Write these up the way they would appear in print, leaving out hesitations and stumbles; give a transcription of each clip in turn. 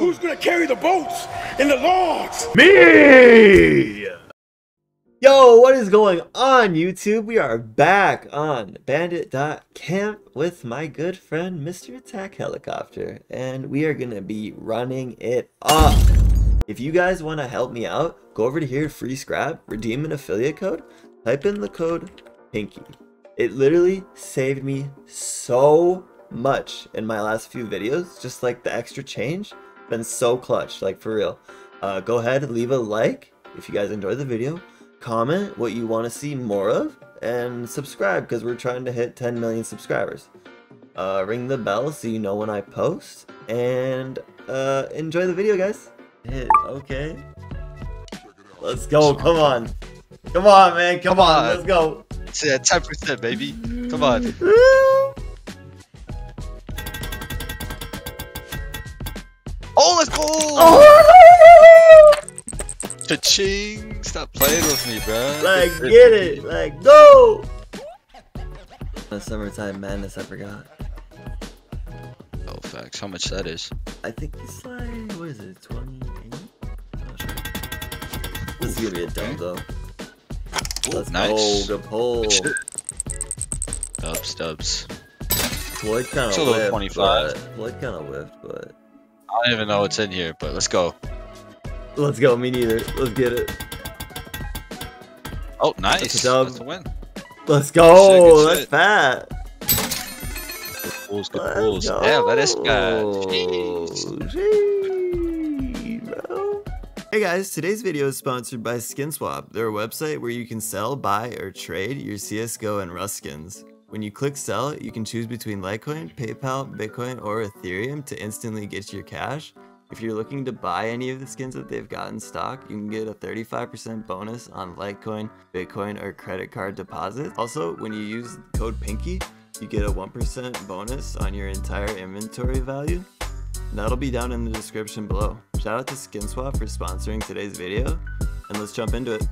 Who's gonna carry the boats and the logs? Me! Yo, what is going on, YouTube? We are back on bandit.camp with my good friend, Mr. Attack Helicopter. And we are gonna be running it up. If you guys wanna help me out, go over to here, Free Scrap, redeem an affiliate code, type in the code Pinky. It literally saved me so much in my last few videos, just like the extra change. Been so clutch, like for real. Go ahead and leave a like if you guys enjoyed the video, comment what you want to see more of, and subscribe because we're trying to hit 10 million subscribers. Ring the bell so you know when I post, and enjoy the video, guys. Hit okay, let's go. Come on, come on, man, come on, let's go. Yeah, 10%, baby, come on. Oh, let's go! Oh. Cha-ching! Stop playing with me, bro. Like, get it! Like, go! The summertime madness, I forgot. Oh, facts. How much that is? I think it's like, what is it, 28? Oh, sure. This is gonna be a dumb, though. Let's nice. Go, good pull. Dubs. Floyd kind of whiffed, 25. Floyd kind of whiffed, but... I don't even know what's in here, but let's go. Let's go, me neither. Let's get it. Oh, nice. That's a win. Let's go. That's fat. Good pulls, good pulls. Damn, that is good. Jeez, bro. Hey guys, today's video is sponsored by SkinSwap. They're a website where you can sell, buy, or trade your CSGO and Rust skins. When you click sell, you can choose between Litecoin, PayPal, Bitcoin, or Ethereum to instantly get your cash. If you're looking to buy any of the skins that they've got in stock, you can get a 35% bonus on Litecoin, Bitcoin, or credit card deposits. Also, when you use code Pinky, you get a 1% bonus on your entire inventory value. That'll be down in the description below. Shout out to SkinSwap for sponsoring today's video, and let's jump into it.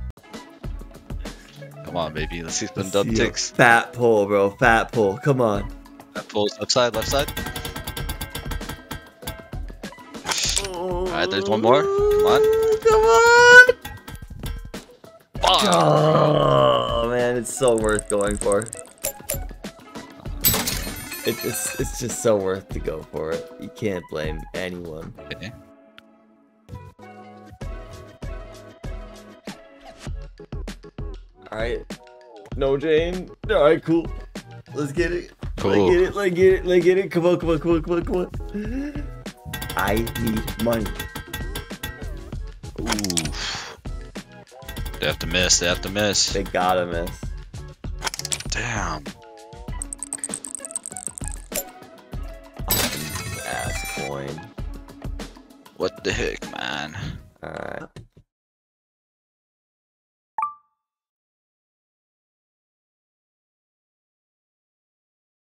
Come on, baby. Let's see some dub ticks. Fat pull, bro. Fat pull. Come on. Fat pulls. Upside, left side. Oh. Alright, there's one more. Come on. Come on. Oh, oh man. It's so worth going for. It's just so worth to go for it. You can't blame anyone. Okay. Alright, no Jane. Alright, cool. Let's get it. Cool. Let's get it. Let's get it. Let's get it. Come on, come on, come on, come on, come on. I need money. Oof. They have to miss. They have to miss. They gotta miss. Damn. Oh, ass coin. What the heck, man? Alright.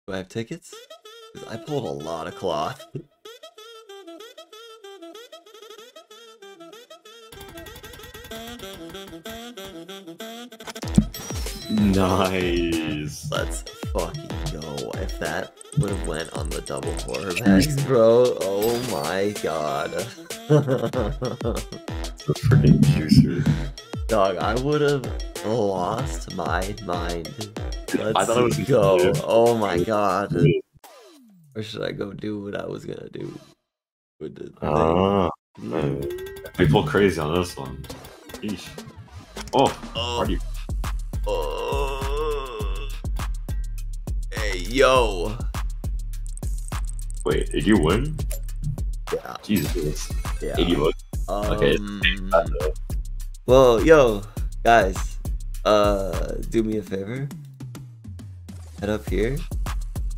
Do I have tickets? I pulled a lot of cloth. Nice. Let's fucking go. If that would have went on the double horror bags, bro. Oh my god. The freaking user. Dog, I would have lost my mind. Let's I thought it was go. Good. Oh my god. Or should I go do what I was gonna do? With the no. We pulled crazy on this one. Eesh. Oh, oh. You? Oh. Hey, yo. Wait, did you win? Yeah. Jesus. Yeah. Did you win? Okay. Well, yo, guys. Do me a favor. Head up here,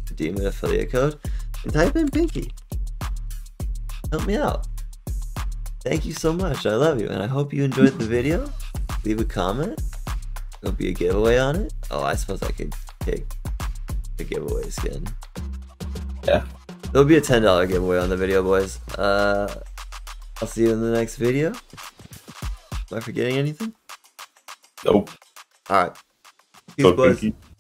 redeem an affiliate code, and type in Pinky. Help me out. Thank you so much. I love you, and I hope you enjoyed the video. Leave a comment. There'll be a giveaway on it. Oh, I suppose I could pick the giveaway skin. Yeah. There'll be a $10 giveaway on the video, boys. I'll see you in the next video. Am I forgetting anything? Nope. All right. Peace, boys. Pinky.